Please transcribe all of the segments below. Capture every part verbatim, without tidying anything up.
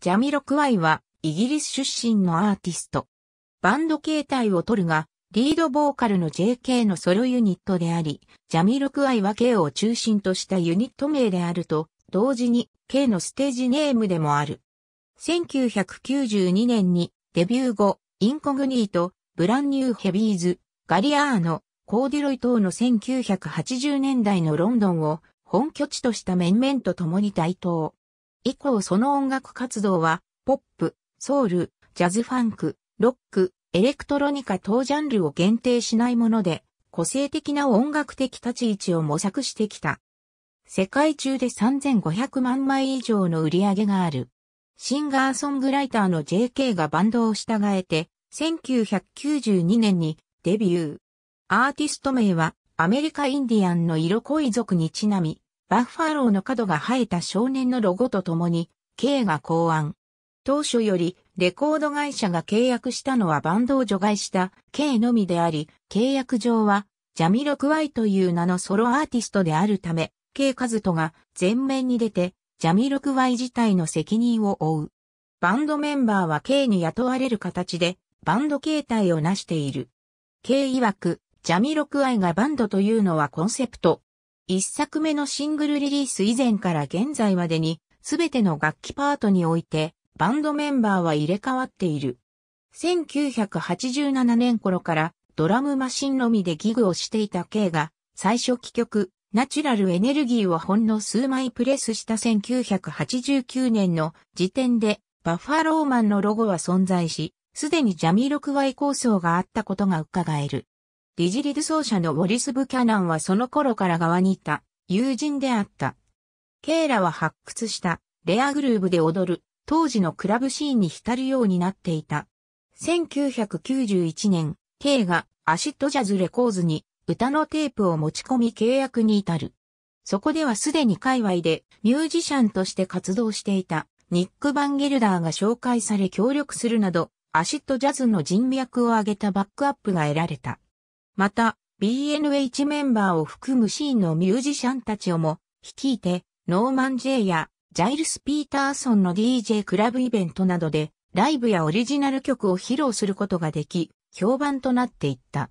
ジャミロクワイはイギリス出身のアーティスト。バンド形態をとるが、リードボーカルの ジェイケー のソロユニットであり、ジャミロクワイは K を中心としたユニット名であると、同時に K のステージネームでもある。せんきゅうひゃくきゅうじゅうにねんにデビュー後、インコグニート、ブランニューヘビーズ、ガリアーノ、コーデュロイ等のせんきゅうひゃくはちじゅうねんだいのロンドンを本拠地とした面々と共に台頭。以降その音楽活動は、ポップ、ソウル、ジャズファンク、ロック、エレクトロニカ等ジャンルを限定しないもので、個性的な音楽的立ち位置を模索してきた。世界中でさんぜんごひゃくまんまい以上の売り上げがある。シンガーソングライターの ジェイケー がバンドを従えて、せんきゅうひゃくきゅうじゅうにねんにデビュー。アーティスト名はアメリカインディアンのイロコイ族にちなみ、バッファローの角が生えた少年のロゴとともに、K が考案。当初よりレコード会社が契約したのはバンドを除外した K のみであり、契約上はジャミロクワイという名のソロアーティストであるため、K カズトが前面に出てジャミロクワイ自体の責任を負う。バンドメンバーは K に雇われる形でバンド形態を成している。K 曰く、ジャミロクワイがバンドというのはコンセプト。一作目のシングルリリース以前から現在までに、すべての楽器パートにおいて、バンドメンバーは入れ替わっている。せんきゅうひゃくはちじゅうななねん頃からドラムマシンのみでギグをしていた K が最初帰曲ナチュラルエネルギーをほんの数枚プレスしたせんきゅうひゃくはちじゅうきゅうねんの時点でバッファローマンのロゴは存在し、すでにジャミロクワイ構想があったことが伺える。リジリド奏者のウォリス・ブキャナンはその頃から側にいた友人であった。K らは発掘したレアグルーブで踊る。当時のクラブシーンに浸るようになっていた。せんきゅうひゃくきゅうじゅういちねん、K がアシッドジャズレコーズに歌のテープを持ち込み契約に至る。そこではすでに界隈でミュージシャンとして活動していたニック・バンゲルダーが紹介され協力するなど、アシッドジャズの人脈を上げたバックアップが得られた。また、ビーエヌエイチ メンバーを含むシーンのミュージシャンたちをも率いて、ノーマン・ジェイや、ジャイルス・ピーターソンの ディージェー クラブイベントなどでライブやオリジナル曲を披露することができ、評判となっていった。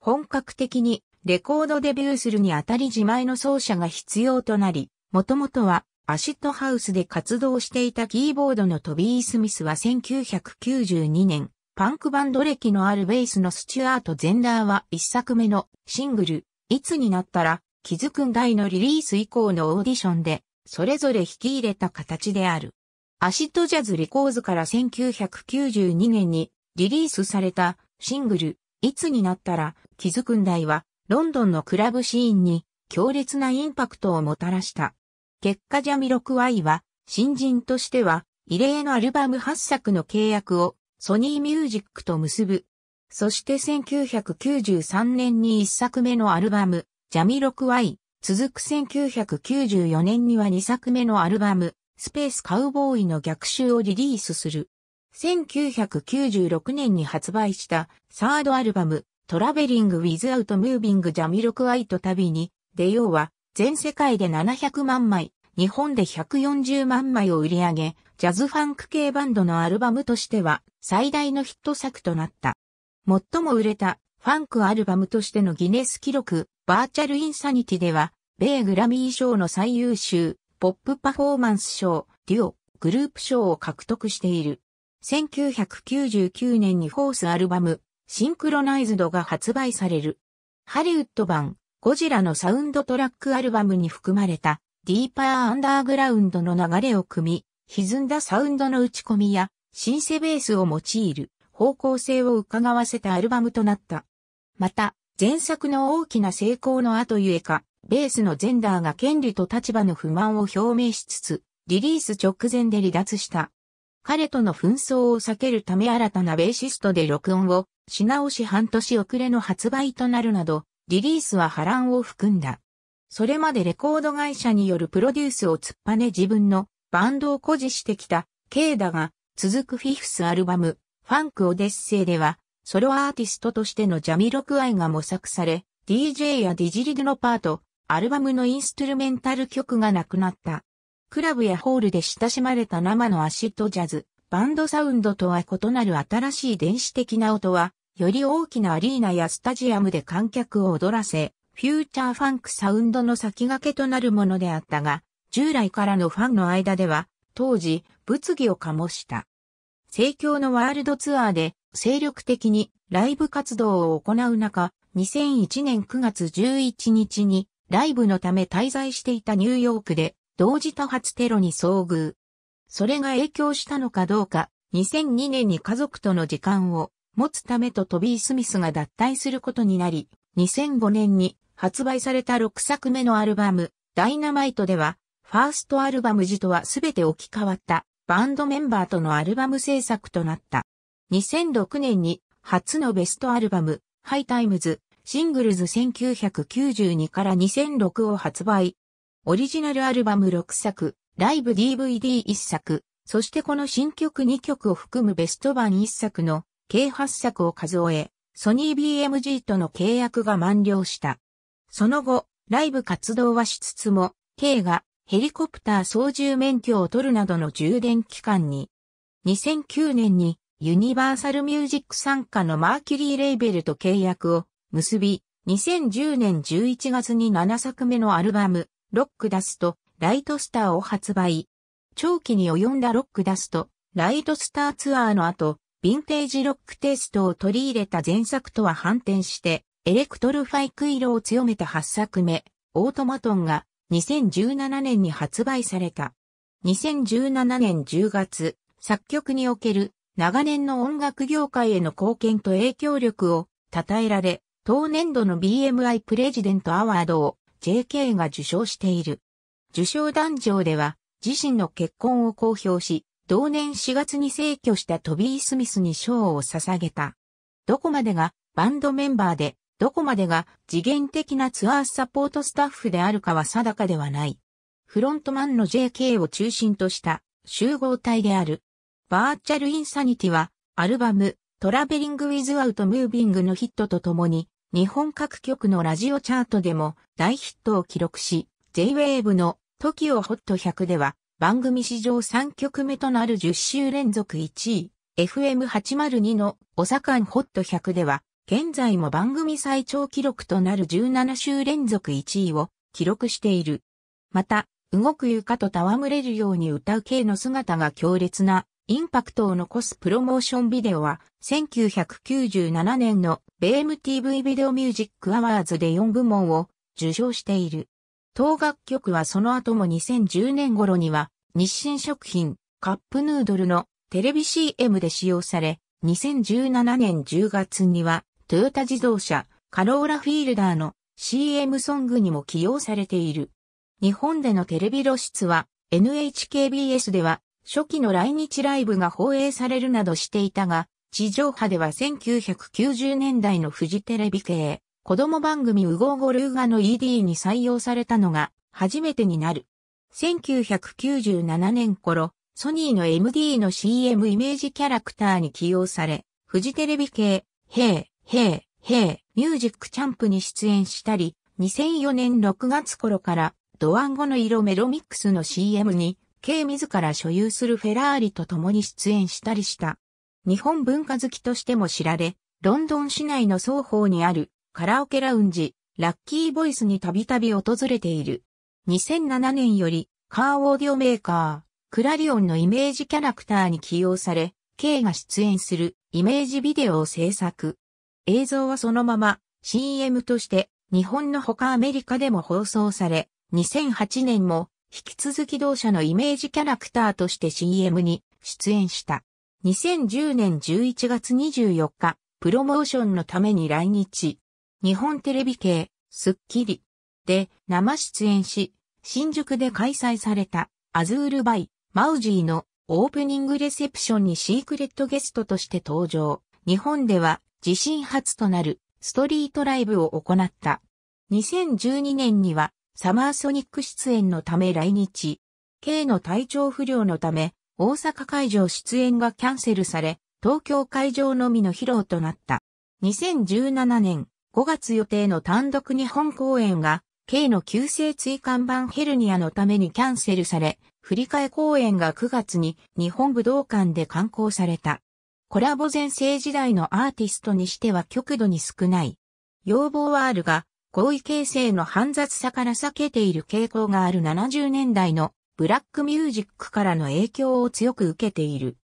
本格的にレコードデビューするにあたり自前の奏者が必要となり、もともとはアシッドハウスで活動していたキーボードのトビー・スミスはせんきゅうひゃくきゅうじゅうにねん、パンクバンド歴のあるベースのスチュアート・ゼンダーは一作目のシングル、いつになったら気づくんだいのリリース以降のオーディションで、それぞれ引き入れた形である。アシッドジャズレコーズからせんきゅうひゃくきゅうじゅうにねんにリリースされたシングル、いつになったら気づくんだいはロンドンのクラブシーンに強烈なインパクトをもたらした。結果ジャミロクワイは新人としては異例のアルバムはっさくの契約をソニーミュージックと結ぶ。そしてせんきゅうひゃくきゅうじゅうさんねんにいっさくめのアルバム、ジャミロクワイ。続くせんきゅうひゃくきゅうじゅうよねんにはにさくめのアルバム、スペースカウボーイの逆襲をリリースする。せんきゅうひゃくきゅうじゅうろくねんに発売したサードアルバム、トラベリング・ウィズ・アウト・ムービング・ジャミロクワイと旅に出ようは、全世界でななひゃくまんまい、日本でひゃくよんじゅうまんまいを売り上げ、ジャズファンク系バンドのアルバムとしては最大のヒット作となった。最も売れたファンクアルバムとしてのギネス記録、バーチャル・インサニティでは、米グラミー賞の最優秀、ポップパフォーマンス賞、デュオ、グループ賞を獲得している。せんきゅうひゃくきゅうじゅうきゅうねんにフォースアルバム、シンクロナイズドが発売される。ハリウッド版、ゴジラのサウンドトラックアルバムに含まれた、ディーパー・アンダーグラウンドの流れを組み、歪んだサウンドの打ち込みや、シンセベースを用いる、方向性を伺わせたアルバムとなった。また、前作の大きな成功の後ゆえか、ベースのゼンダーが権利と立場の不満を表明しつつ、リリース直前で離脱した。彼との紛争を避けるため新たなベーシストで録音をし直し半年遅れの発売となるなど、リリースは波乱を含んだ。それまでレコード会社によるプロデュースを突っぱね自分のバンドを誇示してきた K だが、続くフィフスアルバム、ファンクオデッセイでは、ソロアーティストとしてのジャミロクワイが模索され、ディージェー やディジリドのパート、アルバムのインストゥルメンタル曲がなくなった。クラブやホールで親しまれた生のアシッドジャズ、バンドサウンドとは異なる新しい電子的な音は、より大きなアリーナやスタジアムで観客を踊らせ、フューチャーファンクサウンドの先駆けとなるものであったが、従来からのファンの間では、当時、物議を醸した。盛況のワールドツアーで、精力的にライブ活動を行う中、にせんいちねんくがつじゅういちにちに、ライブのため滞在していたニューヨークで、同時多発テロに遭遇。それが影響したのかどうか、にせんにねんに家族との時間を持つためとトビー・スミスが脱退することになり、にせんごねんに発売されたろくさくめのアルバム、ダイナマイトでは、ファーストアルバム時とは全て置き換わった、バンドメンバーとのアルバム制作となった。にせんろくねんに初のベストアルバム、ハイタイムズ、シングルズせんきゅうひゃくきゅうじゅうにからにせんろくを発売。オリジナルアルバムろくさく。ライブ ディーブイディーいっ 作、そしてこの新曲にきょくを含むベスト版いっさくの計はっさくを数え、ソニー ビーエムジー との契約が満了した。その後、ライブ活動はしつつも、K がヘリコプター操縦免許を取るなどの充電期間に、にせんきゅうねんにユニバーサルミュージック傘下のマーキュリーレーベルと契約を結び、にせんじゅうねんじゅういちがつにななさくめのアルバム、ロックダスト、ライトスターを発売。長期に及んだロックダスト、ライトスターツアーの後、ヴィンテージロックテイストを取り入れた前作とは反転して、エレクトルファイク色を強めたはっさくめ、オートマトンがにせんじゅうななねんに発売された。にせんじゅうななねんじゅうがつ、作曲における長年の音楽業界への貢献と影響力を称えられ、当年度の ビーエムアイ プレジデントアワードを ジェーケー が受賞している。受賞壇上では自身の結婚を公表し、同年しがつに逝去したトビー・スミスに賞を捧げた。どこまでがバンドメンバーで、どこまでが次元的なツアーサポートスタッフであるかは定かではない。フロントマンの ジェーケー を中心とした集合体である。バーチャル・インサニティはアルバムトラベリング・ウィズ・アウト・ムービングのヒットとともに、日本各局のラジオチャートでも大ヒットを記録し、J-ウェーブ のトキオホットひゃく では番組史上さんきょくめとなるじゅっしゅうれんぞくいちい、エフエムはちまるに のオサカンホットひゃくでは現在も番組最長記録となるじゅうななしゅうれんぞくいちいを記録している。また、動く床と戯れるように歌うKの姿が強烈なインパクトを残すプロモーションビデオはせんきゅうひゃくきゅうじゅうななねんの米 エムティーブイ ビデオミュージックアワーズでよんぶもんを受賞している。当楽曲はその後もにせんじゅうねん頃には日清食品カップヌードルのテレビ シーエム で使用され、にせんじゅうななねんじゅうがつにはトヨタ自動車カローラフィールダーの シーエム ソングにも起用されている。日本でのテレビ露出は エヌエイチケービーエス では初期の来日ライブが放映されるなどしていたが、地上波ではせんきゅうひゃくきゅうじゅうねんだいのフジテレビ系。子供番組ウゴウゴルーガの イーディー に採用されたのが初めてになる。せんきゅうひゃくきゅうじゅうななねん頃、ソニーの エムディー の シーエム イメージキャラクターに起用され、フジテレビ系、ヘイヘイヘイミュージックチャンプに出演したり、にせんよねんろくがつ頃からドワンゴの色メロミックスの シーエム に、K 自ら所有するフェラーリと共に出演したりした。日本文化好きとしても知られ、ロンドン市内の双方にある、カラオケラウンジ、ラッキーボイスにたびたび訪れている。にせんななねんより、カーオーディオメーカー、クラリオンのイメージキャラクターに起用され、K が出演するイメージビデオを制作。映像はそのまま シーエム として、日本のほかアメリカでも放送され、にせんはちねんも引き続き同社のイメージキャラクターとして シーエム に出演した。にせんじゅうねんじゅういちがつにじゅうよっか、プロモーションのために来日。日本テレビ系、スッキリで生出演し、新宿で開催されたアズールバイ、マウジーのオープニングレセプションにシークレットゲストとして登場。日本では自身初となるストリートライブを行った。にせんじゅうにねんにはサマーソニック出演のため来日。K の体調不良のため大阪会場出演がキャンセルされ、東京会場のみの披露となった。にせんじゅうななねんごがつ予定の単独日本公演が、K の急性椎間板ヘルニアのためにキャンセルされ、振替公演がくがつに日本武道館で刊行された。コラボ全盛時代のアーティストにしては極度に少ない。要望はあるが、合意形成の煩雑さから避けている傾向があるななじゅうねんだいのブラックミュージックからの影響を強く受けている。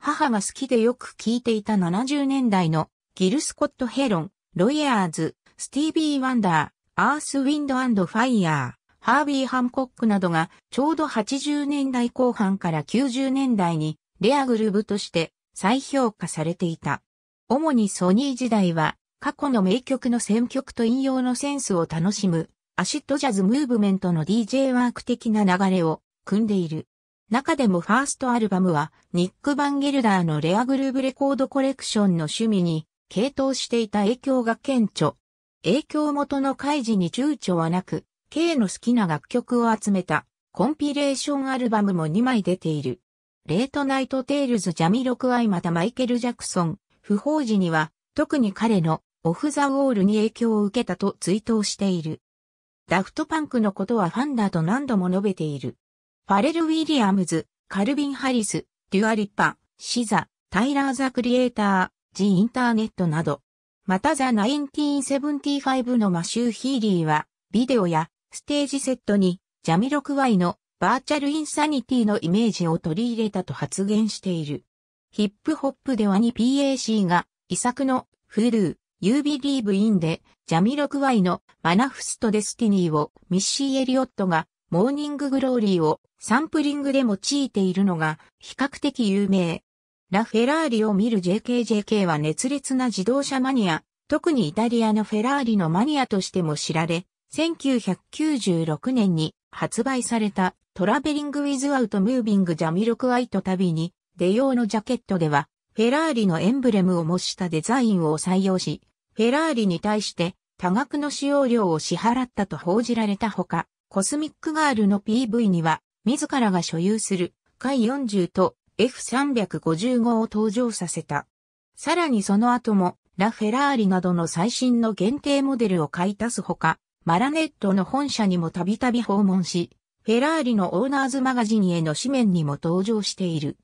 母が好きでよく聴いていたななじゅうねんだいのギル・スコット・ヘロン、ロイヤーズ、スティービー・ワンダー、アース・ウィンド・アンド・ファイヤー、ハービー・ハンコックなどがちょうどはちじゅうねんだいこう半からきゅうじゅうねんだいにレアグルーヴとして再評価されていた。主にソニー時代は過去の名曲の選曲と引用のセンスを楽しむアシッドジャズムーブメントの ディージェー ワーク的な流れを組んでいる。中でもファーストアルバムはニック・バンゲルダーのレアグルーヴレコードコレクションの趣味に傾倒していた影響が顕著。影響元の開示に躊躇はなく、K の好きな楽曲を集めたコンピレーションアルバムもにまい出ている。レートナイト・テイルズ・ジャミロクワイまたマイケル・ジャクソン、不法時には特に彼のオフ・ザ・ウォールに影響を受けたと追悼している。ダフトパンクのことはファンだと何度も述べている。ファレル・ウィリアムズ、カルビン・ハリス、デュア・リッパ、シザ、タイラー・ザ・クリエイター、ジ・インターネットなど。またザ・ナインティーンセブンティーファイブのマシュー・ヒーリーは、ビデオやステージセットにジャミロクワイのバーチャル・インサニティのイメージを取り入れたと発言している。ヒップホップでは ツーピーエーシー が遺作のフルー。You Believe In で、ジャミロクワイのマナフストデスティニーをミッシー・エリオットがモーニンググローリーをサンプリングで用いているのが比較的有名。ラ・フェラーリを見る ジェーケージェーケー は熱烈な自動車マニア、特にイタリアのフェラーリのマニアとしても知られ、せんきゅうひゃくきゅうじゅうろくねんに発売されたトラベリング・ウィズ・アウト・ムービング・ジャミロクワイと旅に出用のジャケットでは、フェラーリのエンブレムを模したデザインを採用し、フェラーリに対して多額の使用料を支払ったと報じられたほか、コスミックガールの ピーブイ には、自らが所有するカイよんじゅうと エフさんびゃくごじゅうご を登場させた。さらにその後も、ラ・フェラーリなどの最新の限定モデルを買い足すほか、マラネットの本社にもたびたび訪問し、フェラーリのオーナーズマガジンへの紙面にも登場している。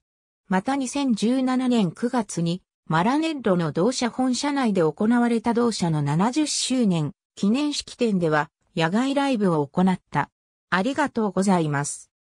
またにせんじゅうななねんくがつに、マラネッロの同社本社内で行われた同社のななじゅっしゅうねん記念式典では野外ライブを行った。ありがとうございます。